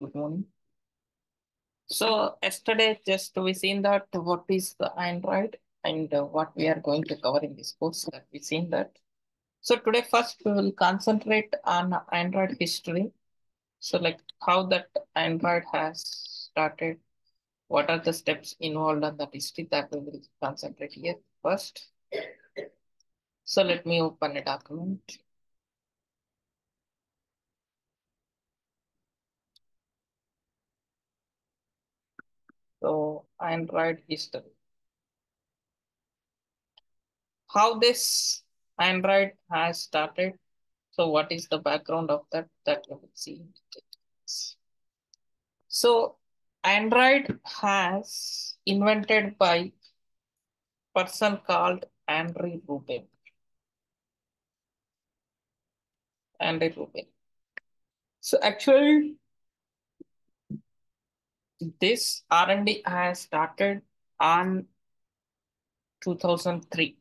Good morning. So yesterday just we seen that what is the Android and what we are going to cover in this course that we seen that. So today first we will concentrate on Android history. So like how that Android has started, what are the steps involved in that history that we will concentrate here first. So let me open a document. So Android history. How this Android has started. So what is the background of that? That we will see in details. So Android has invented by a person called Andrew Rubin. Andrew Rubin. So actually, this R&D has started on 2003.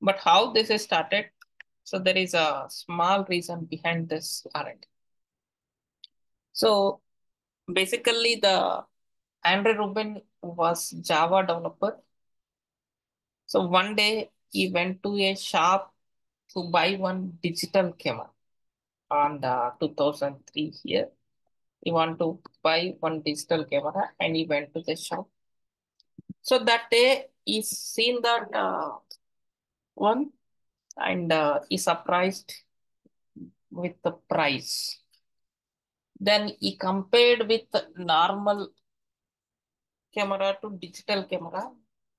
But how this is started? So there is a small reason behind this R&D. So basically the Andrew Rubin was Java developer. So one day he went to a shop to buy one digital camera on the 2003 here. He want to buy one digital camera and he went to the shop. So that day he seen that one and he surprised with the price. Then he compared with normal camera to digital camera.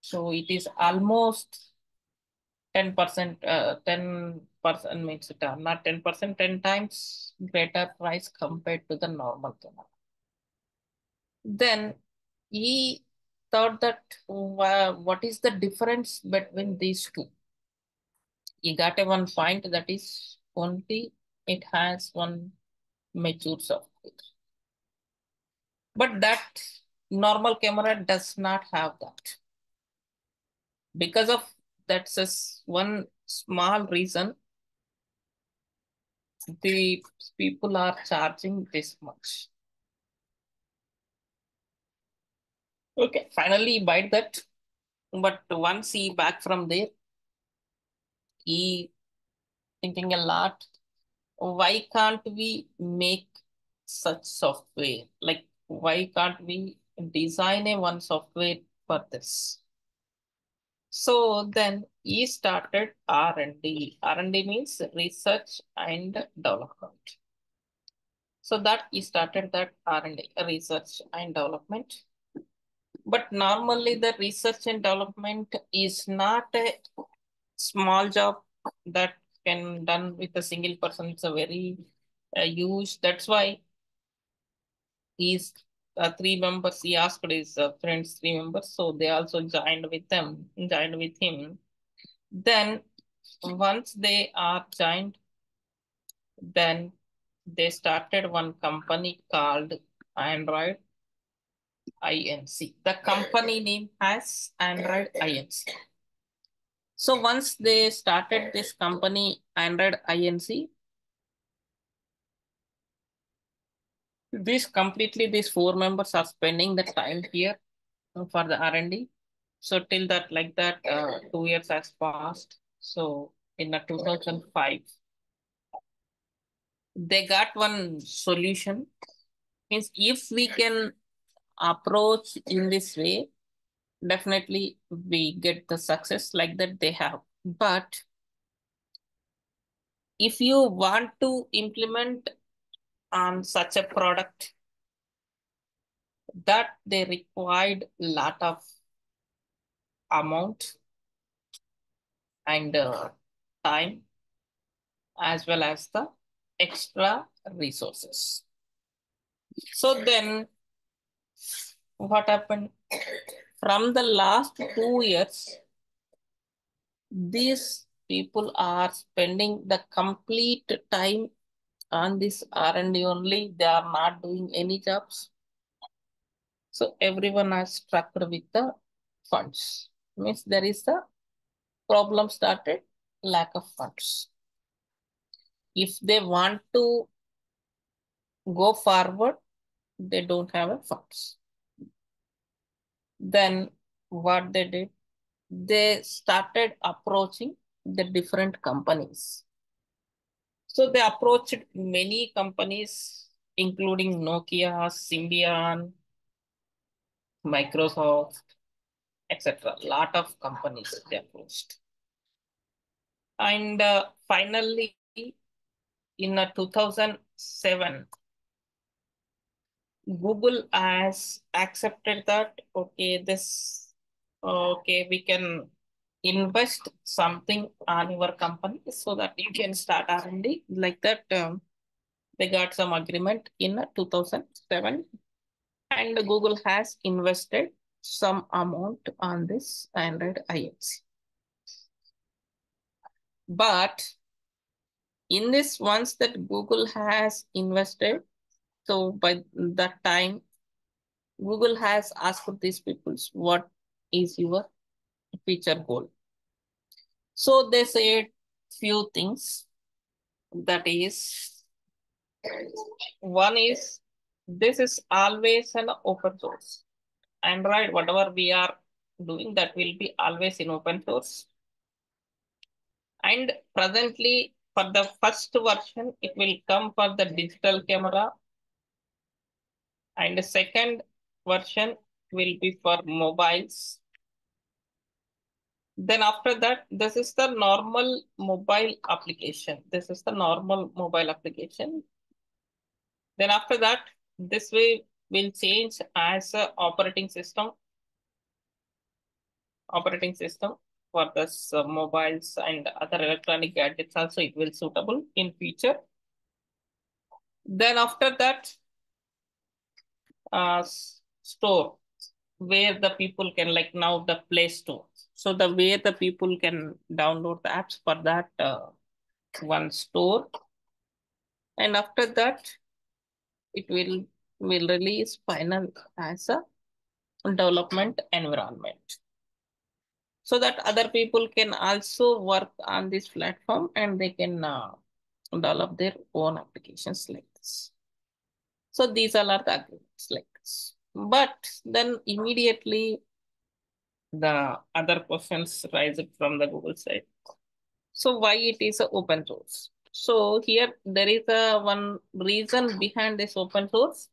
So it is almost 10%, 10% means it not 10%, 10 times greater price compared to the normal camera. Then he thought that what is the difference between these two? He got a one point that is only it has one mature software. But that normal camera does not have that. Because of that's one small reason the people are charging this much. Okay, finally he bought that. But once he back from there, he thinking a lot, why can't we make such software? Like, why can't we design a one software for this? So then he started R&D. R&D means research and development. So that he started that R&D, research and development. But normally the research and development is not a small job that can done with a single person. It's a very huge. That's why he's three members, he asked his friends, three members, so they also joined with him. Then once they are joined, then they started one company called Android Inc. The company name has Android Inc. So once they started this company, Android Inc., these four members are spending the time here for the R&D. So till that, like that, 2 years has passed. So in the 2005, they got one solution. Means if we can approach in this way, definitely we get the success like that they have. But if you want to implement on such a product, that they required lot of amount and time as well as the extra resources. So then what happened? From the last 2 years, these people are spending the complete time on this R&D only. They are not doing any jobs. So everyone has struck with the funds. Means there is a problem started, lack of funds. If they want to go forward, they don't have a function. Then what they did, they started approaching the different companies. So they approached many companies, including Nokia, Symbian, Microsoft, etc. A lot of companies they approached. And finally, in 2007, Google has accepted that, okay, this, okay, we can invest something on your company so that you can start R&D. Like that, they got some agreement in 2007. And Google has invested some amount on this Android INC. But in this, once that Google has invested, so by that time, Google has asked these people, what is your feature goal? So they said few things. That is, one is, this is always an open source. Android, whatever we are doing, that will be always in open source. And presently, for the first version, it will come for the digital camera. And the second version will be for mobiles. Then after that, this is the normal mobile application. This is the normal mobile application. Then after that, this way will change as a operating system for this mobiles and other electronic gadgets also. It will suitable in future. Then after that, store where the people can, like now the Play Store. So the way the people can download the apps for that one store. And after that, it will release final as a development environment, so that other people can also work on this platform and they can develop their own applications like this. So these all are the agreements like this. But then immediately the other questions rise up from the Google side. So why it is an open source? So here there is a one reason behind this open source.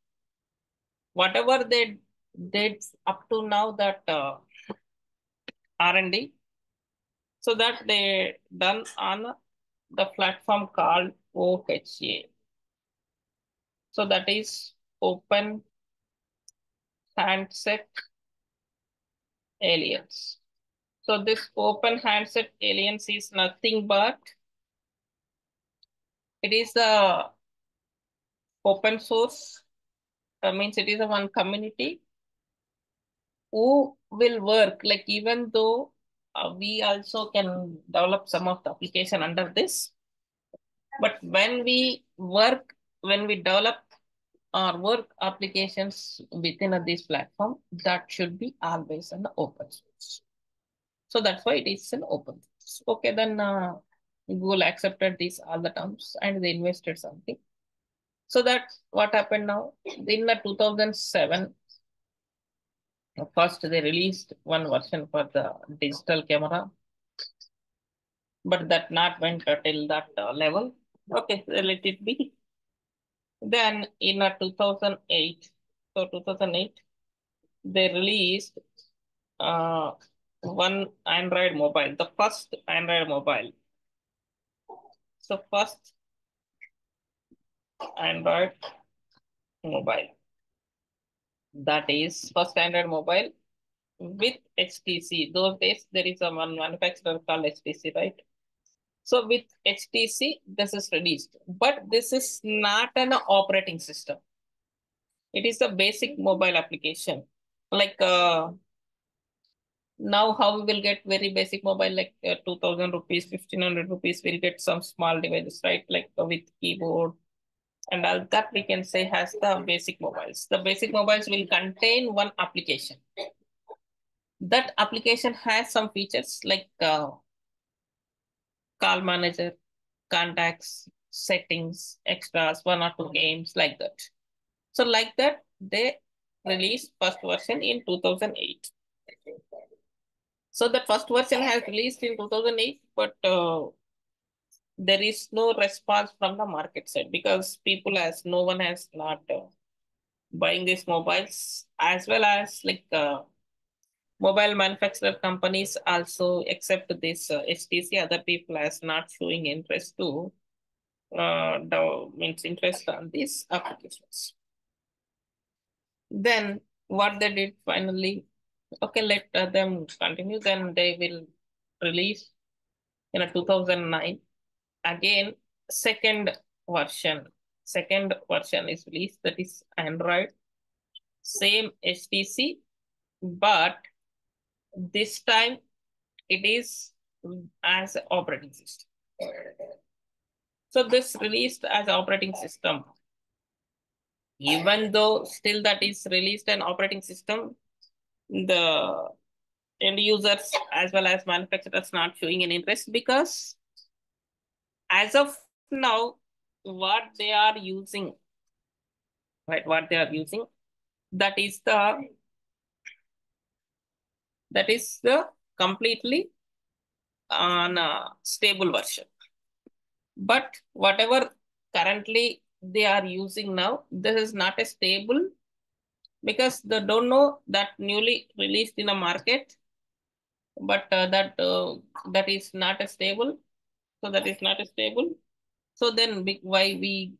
Whatever they did up to now, that R&D, so that they done on the platform called OHA. So that is Open Handset Aliens. So this Open Handset Aliens is nothing but it is the open source. That means it is a one community who will work. Like even though we also can develop some of the application under this, but when we work, when we develop or work applications within this platform, that should be always an open source. So that's why it is an open source. Okay, then Google accepted these all the terms and they invested something. So that's what happened now. In 2007, first they released one version for the digital camera, but that not went till that level. Okay, so let it be. Then in 2008, they released one Android mobile, the first Android mobile. So first Android mobile, that is first Android mobile with HTC. Those days there is a one manufacturer called HTC, right? So with HTC, this is released, but this is not an operating system. It is a basic mobile application. Like now how we will get very basic mobile, like 2000 rupees, 1500 rupees, we'll get some small devices, right? Like with keyboard, and all that we can say has the basic mobiles. The basic mobiles will contain one application. That application has some features like call manager, contacts, settings, extras, one or two games like that. So like that, they released first version in 2008. So the first version has released in 2008, but there is no response from the market side because no one has buying these mobiles, as well as like mobile manufacturer companies also accept this HTC. Other people as not showing interest to interest on these applications. Then what they did finally, okay, let them continue. Then they will release in 2009 again second version is released, that is Android, same HTC, but this time it is as operating system. So this released as operating system, even though still that is released an operating system, the end users as well as manufacturers not showing an interest because as of now, what they are using, right? What they are using, that is the completely on a stable version. But whatever currently they are using now, this is not a stable because they don't know that newly released in a market, but that is not a stable. So that is not a stable. So then why we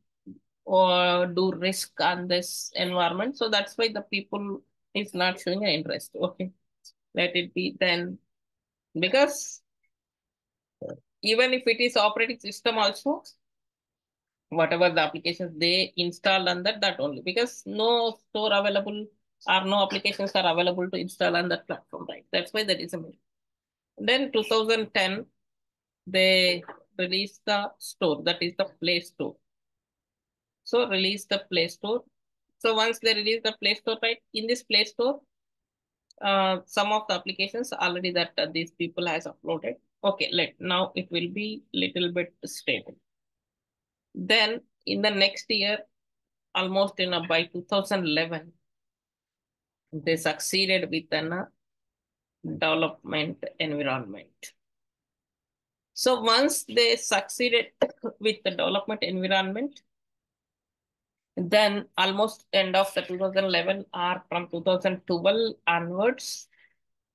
do risk on this environment? So that's why the people is not showing an interest. Okay, let it be then, because even if it is operating system also, whatever the applications they install on that only, because no store available or no applications are available to install on that platform, right? That's why that is a myth. Then 2010, they release the store, that is the Play Store. So release the Play Store. So once they release the Play Store, right, in this Play Store, some of the applications already that these people has uploaded. Okay, now it will be little bit stable. Then in the next year, almost by 2011, they succeeded with an development environment. So once they succeeded with the development environment, then almost end of the 2011 or from 2012 onwards,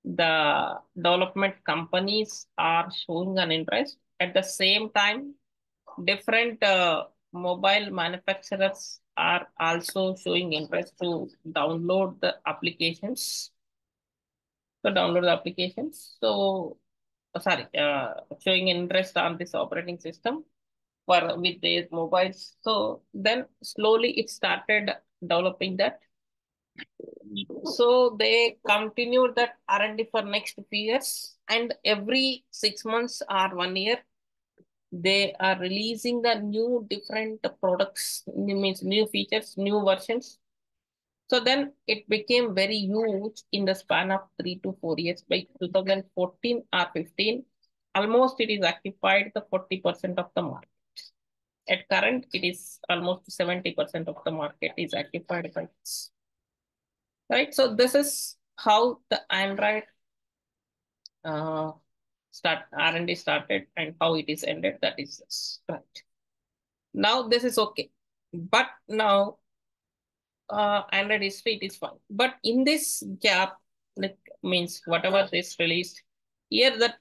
the development companies are showing an interest. At the same time, different mobile manufacturers are also showing interest to download the applications. Showing interest on this operating system with their mobiles. So then slowly it started developing that. So they continued that R&D for next few years, and every 6 months or 1 year, they are releasing the new different products, new features, new versions. So then it became very huge in the span of 3 to 4 years. By 2014 or 15, almost it is occupied the 40% of the market. At current, it is almost 70% of the market is occupied by this. Right. So this is how the Android R&D started and how it is ended. That is this. Right. Now this is okay, but now. Android history, it is fine. But in this gap, whatever is released, here that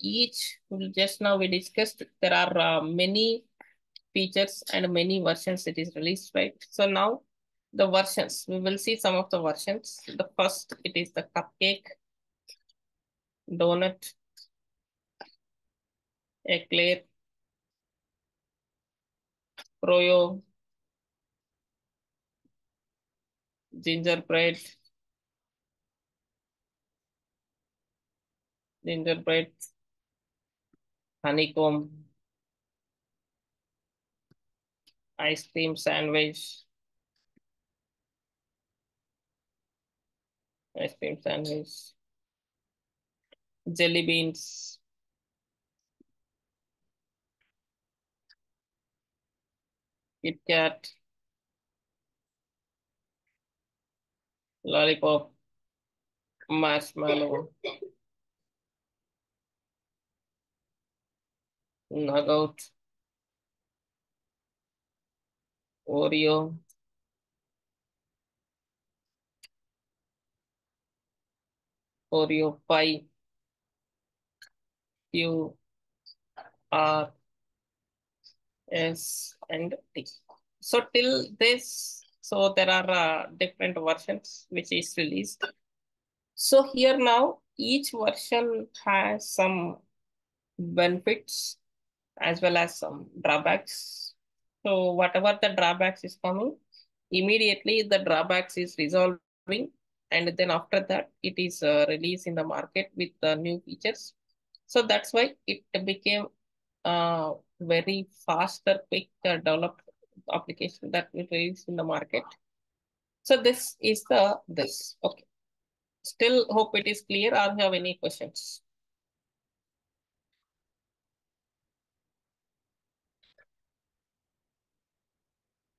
each, just now we discussed, there are many features and many versions it is released, right? So now the versions, we will see some of the versions. The first, it is the cupcake, donut, eclair, froyo, gingerbread, honeycomb, ice cream sandwich, jelly beans, KitKat, Lollipop, Marshmallow, Nugget, Oreo, Oreo Pie, Q, R, S, and T. So till this, so there are different versions which is released. So here now, each version has some benefits as well as some drawbacks. So whatever the drawbacks is coming, immediately the drawbacks is resolving. And then after that, it is released in the market with the new features. So that's why it became very faster, quick developed application that we released in the market. So this is the, this, okay. Still hope it is clear or have any questions?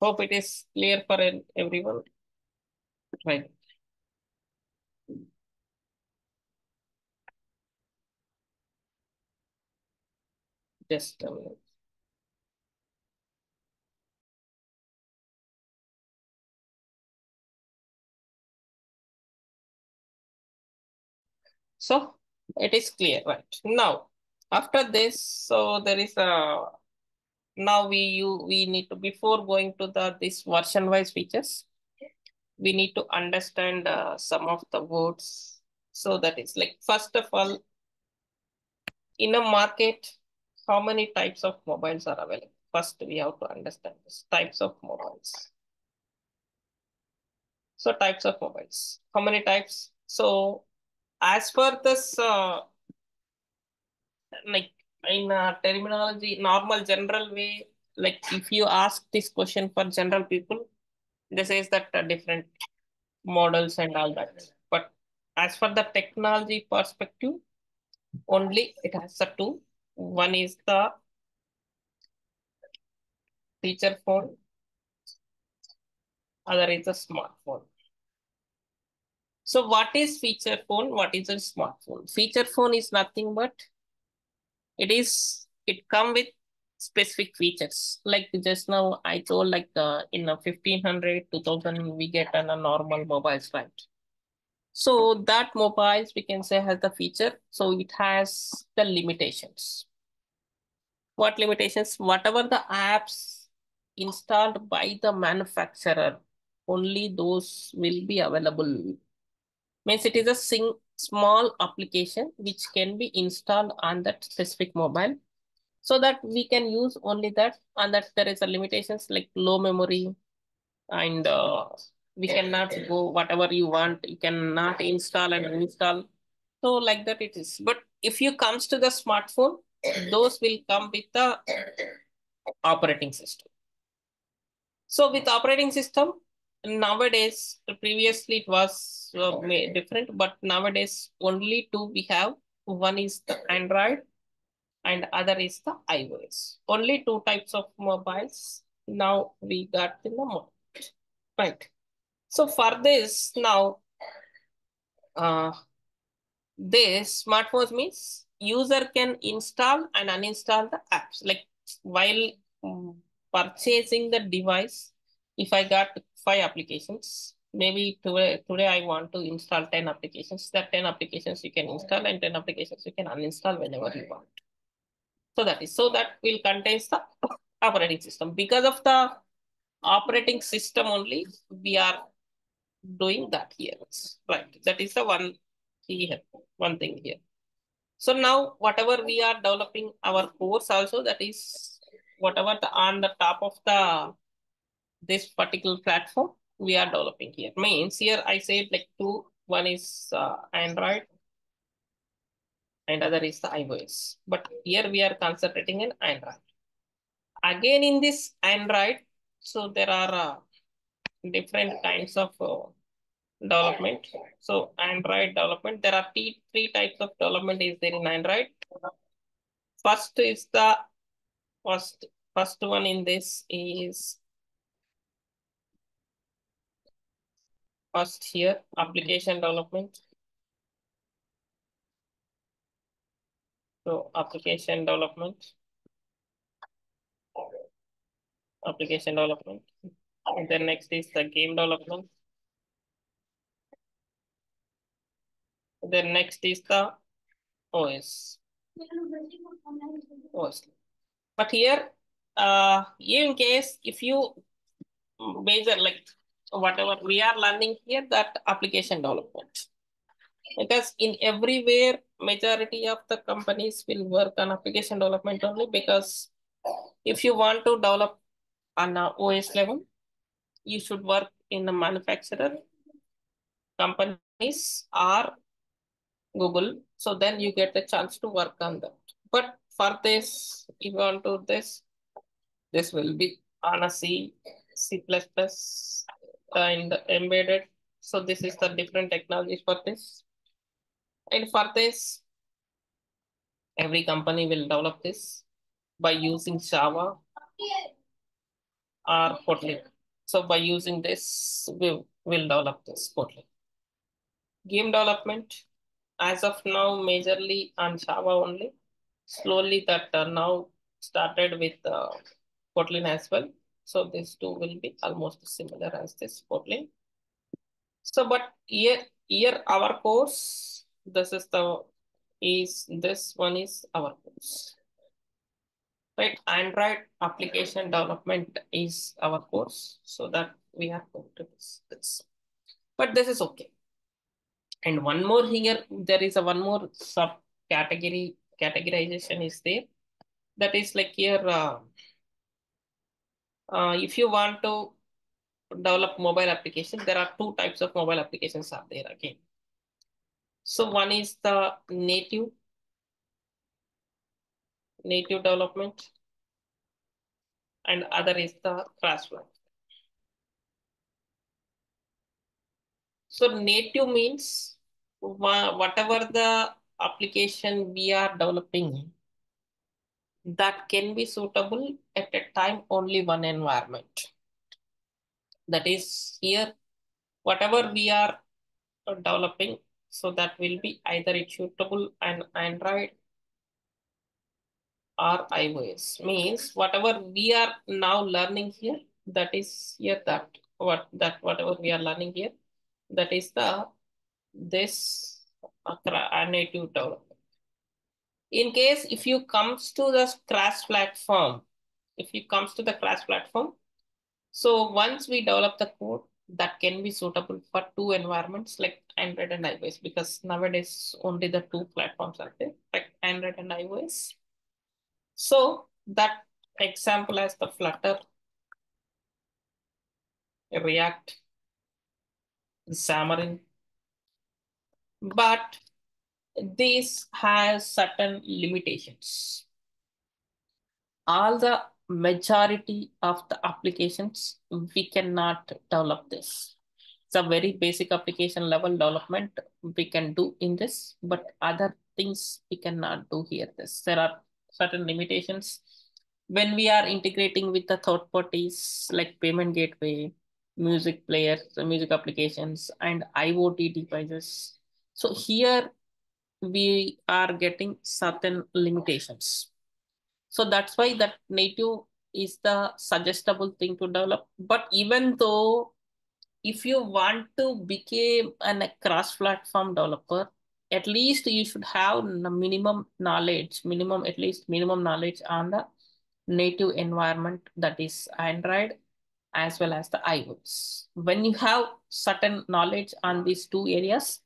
Hope it is clear for everyone. Right. Just a minute. So it is clear, right? Now, after this, so there is a, now we need to, before going to the, this version wise features, we need to understand some of the words. So that is like, first of all, in a market, how many types of mobiles are available? First, we have to understand this, types of mobiles. So types of mobiles, how many types? So as per this, like in terminology, normal general way, like if you ask this question for general people, they say that different models and all that. But as for the technology perspective, only it has the two. One is the feature phone, other is the smartphone. So what is feature phone? What is a smartphone? Feature phone is nothing but it comes with specific features. Like just now I told, like in a 1500, 2000 we get on a normal mobiles, right? So that mobiles we can say has the feature. So it has the limitations. What limitations? Whatever the apps installed by the manufacturer, only those will be available. Means it is a small application which can be installed on that specific mobile, so that we can use only that, and that there is a limitations like low memory, and we cannot go whatever you want, you cannot install and uninstall. So like that it is. But if you comes to the smartphone, those will come with the operating system. So with operating system, nowadays, previously it was different, but nowadays only two we have. One is the Android and other is the iOS. Only two types of mobiles now we got in the market, right? So for this now, this smartphone means user can install and uninstall the apps. Like while purchasing the device, if I got 5 applications, maybe today I want to install 10 applications. That 10 applications you can install and 10 applications you can uninstall whenever you want. So that is, so that will contains the operating system. Because of the operating system only, we are doing that here, right? That is the one here, one thing here. So now whatever we are developing our course also, that is whatever the, on the top of the this particular platform we are developing here. Means here I said like two, one is Android and other is the iOS. But here we are concentrating in Android. Again in this Android, so there are different kinds of development. So Android development, there are three types of development is there in Android. First one in this is First here, application development. So application development. And then next is the game development. Then next is the OS. But here, in case if you measure like whatever we are learning here, that application development. Because in everywhere, majority of the companies will work on application development only, because if you want to develop on an OS level, you should work in the manufacturer companies or Google. So then you get the chance to work on that. But for this, if you want to this will be on a C, C++, in the embedded. So this is the different technologies for this. And for this, every company will develop this by using Java or Kotlin. So by using this, we will develop this Kotlin. Game development, as of now, majorly on Java only. Slowly that now started with Kotlin as well. So these two will be almost similar as this Kotlin. So, but here our course, this one is our course, right? Android application development is our course, so that we are going to this. But this is okay. And one more here, there is a one more subcategory categorization is there. That is like here, if you want to develop mobile application, there are two types of mobile applications are there again. So one is the native development, and other is the cross-platform. So native means whatever the application we are developing that can be suitable at a time only one environment. That is here, whatever we are developing, so that will be either it's suitable on Android or iOS. Means whatever we are now learning here, that is here whatever we are learning here, that is the native development. In case if you comes to the cross-platform, so once we develop the code that can be suitable for two environments like Android and iOS, because nowadays only the two platforms are there, like Android and iOS. So that example as the Flutter, React, Xamarin. But this has certain limitations. All the majority of the applications, we cannot develop this. It's a very basic application level development we can do in this, but other things we cannot do here. There are certain limitations. When we are integrating with the third parties like payment gateway, music players, music applications, and IoT devices. So here we are getting certain limitations. So that's why that native is the suggestible thing to develop. But even though if you want to become a cross-platform developer, at least you should have minimum knowledge, minimum knowledge on the native environment, that is Android as well as the iOS. When you have certain knowledge on these two areas,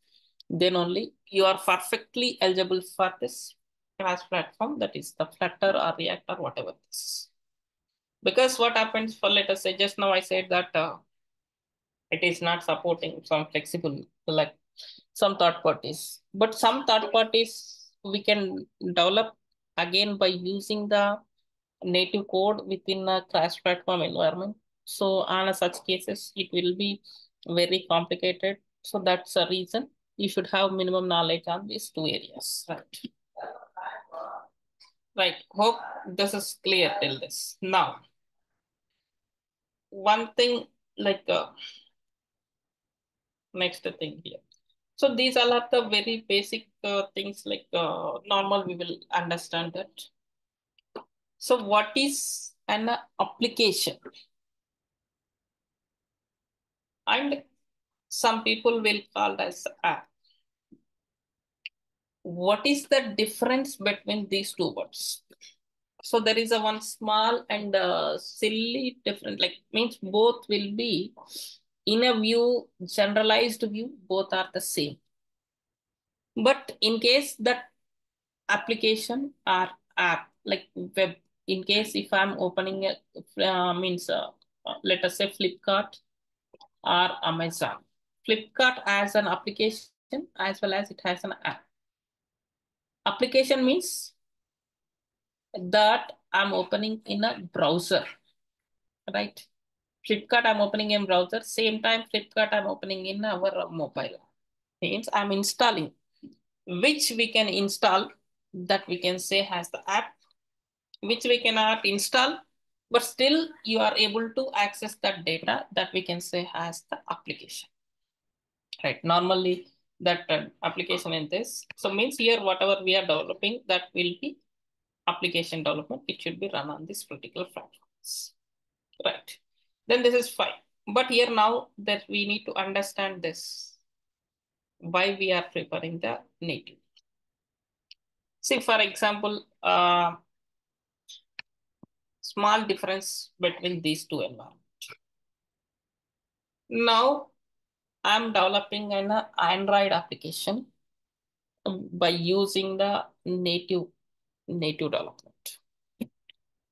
then only you are perfectly eligible for this cross-platform, that is the Flutter or React or whatever this. Because what happens for, let us say, just now I said that it is not supporting some flexible, like some third parties. But some third parties we can develop again by using the native code within a cross-platform environment. So on such cases, it will be very complicated. So that's the reason you should have minimum knowledge on these two areas, right? Right, hope this is clear till this. Now, one thing like next thing here. So these all are the very basic things like normal, we will understand that. So what is an application? And some people will call as app. What is the difference between these two words? So there is a one small and silly difference, like means both will be in a view, generalized view, both are the same. But in case that application or app, like web, in case if I'm opening a, let us say Flipkart or Amazon. Flipkart as an application as well as it has an app. Application means that I'm opening in a browser, right? Flipkart I'm opening in browser, same time Flipkart I'm opening in our mobile. Means I'm installing, which we can install, that we can say has the app, which we cannot install, but still you are able to access that data, that we can say has the application, right? Normally that application in this. So means here whatever we are developing, that will be application development. It should be run on this particular platforms, right? Then this is fine. But here now that we need to understand this, why we are preparing the native. See, for example, small difference between these two environments. Now I'm developing an Android application by using the native development.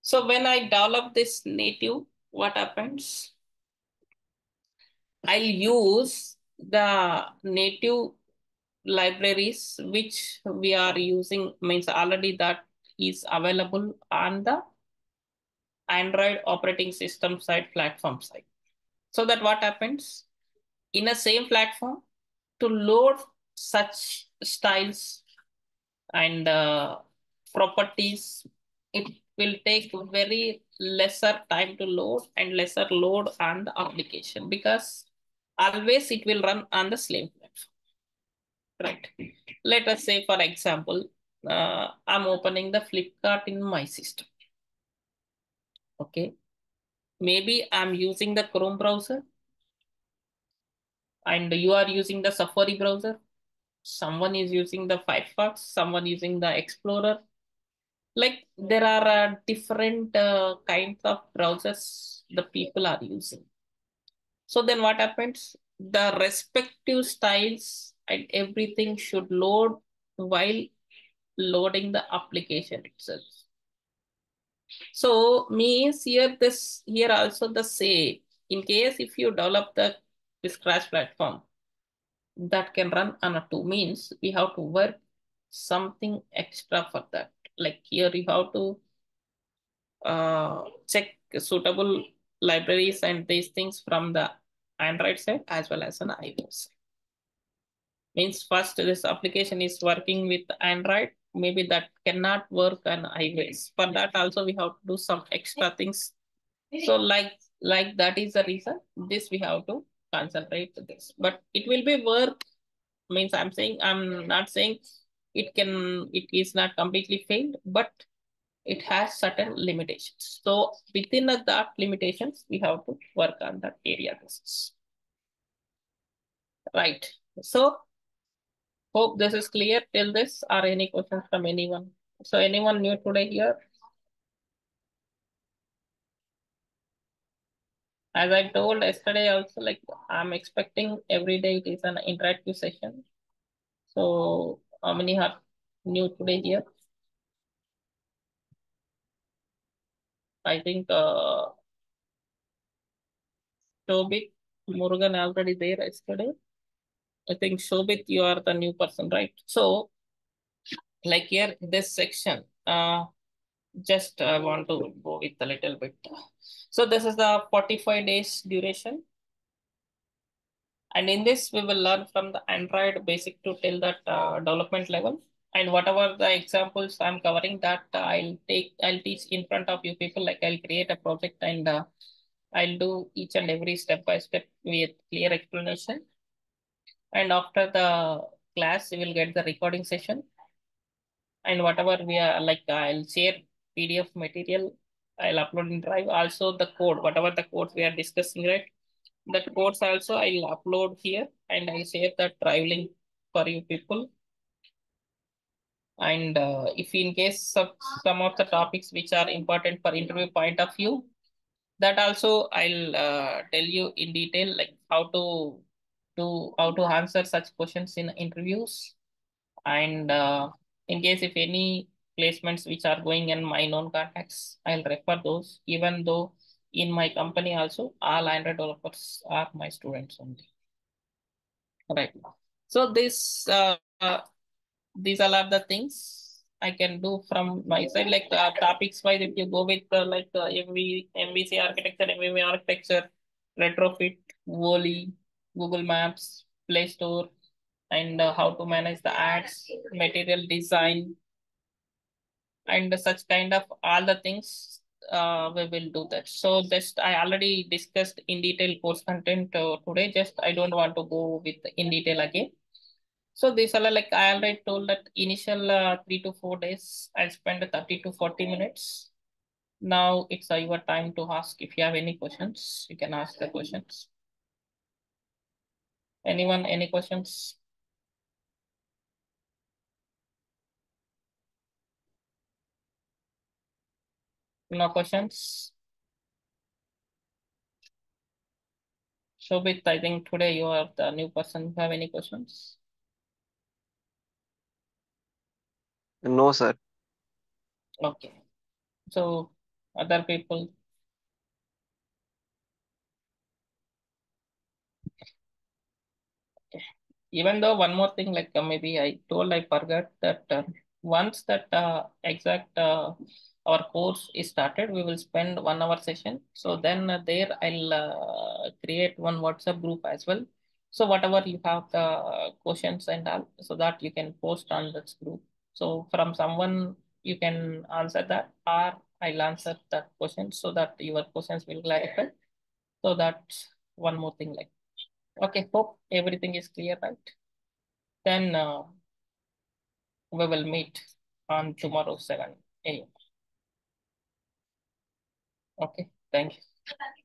So when I develop this native, what happens? I'll use the native libraries, which we are using, means already that is available on the Android operating system side, platform side. So that what happens? In the same platform, to load such styles and properties, it will take very lesser time to load and lesser load on the application, because always it will run on the slave platform, right? Let us say, for example, I'm opening the Flipkart in my system. Okay. Maybe I'm using the Chrome browser and you are using the Safari browser. Someone is using the Firefox, someone using the Explorer. Like there are different kinds of browsers the people are using. So then what happens? The respective styles and everything should load while loading the application itself. So means here this, here also the same. In case if you develop the scratch platform that can run on a two, means we have to work something extra for that. Like here you have to check suitable libraries and these things from the Android side as well as an iOS side. Means first this application is working with Android, maybe that cannot work on iOS. For that also we have to do some extra things. So like that is the reason this we have to concentrate to this. But it will be work, means I'm saying, I'm not saying it is not completely failed, but it has certain limitations. So within that limitations, we have to work on that area. Right. So hope this is clear till this. Are any questions from anyone? So anyone new today here? As I told yesterday also, like I'm expecting every day it is an interactive session. So how many are new today here? I think Shobit, Morgan already there yesterday. I think Shobit, you are the new person, right? So like here, this section, just I want to go with a little bit. So this is the 45 days duration. And in this, we will learn from the Android basic to till that development level. And whatever the examples I'm covering, that I'll teach in front of you people. Like I'll create a project and I'll do each and every step by step with clear explanation. And after the class, you will get the recording session. And whatever we are like, I'll share PDF material. I'll upload in Drive. Also the code, whatever the code we are discussing, right? That codes also I'll upload here and I'll share the Drive link for you people. And if in case of some of the topics which are important for interview point of view, that also I'll tell you in detail, like how to answer such questions in interviews. And in case if any placements which are going in my known contacts, I'll refer those, even though in my company also, all Android developers are my students only. Right. So this, these are all the things I can do from my side, like topics wise, if you go with like MVC architecture, MVV architecture, retrofit, Woli, Google Maps, Play Store, and how to manage the ads, material design, and such kind of all the things we will do that. So just I already discussed in detail course content today, just I don't want to go with in detail again. So these are like I already told that initial 3 to 4 days, I spent 30 to 40 minutes. Now it's your time to ask. If you have any questions, you can ask the questions. Anyone, any questions? No questions? Shobit, I think today you are the new person. Have any questions? No, sir. Okay. So, other people? Okay. Even though one more thing, like maybe I told, I forgot that once that exact our course is started, we will spend 1 hour session. So then there I'll create one WhatsApp group as well. So whatever you have the questions and all, so that you can post on this group. So from someone, you can answer that, or I'll answer that question so that your questions will clarify. So that's one more thing like, okay, hope everything is clear, right? Then we will meet on tomorrow 7 a.m. Okay, thank you.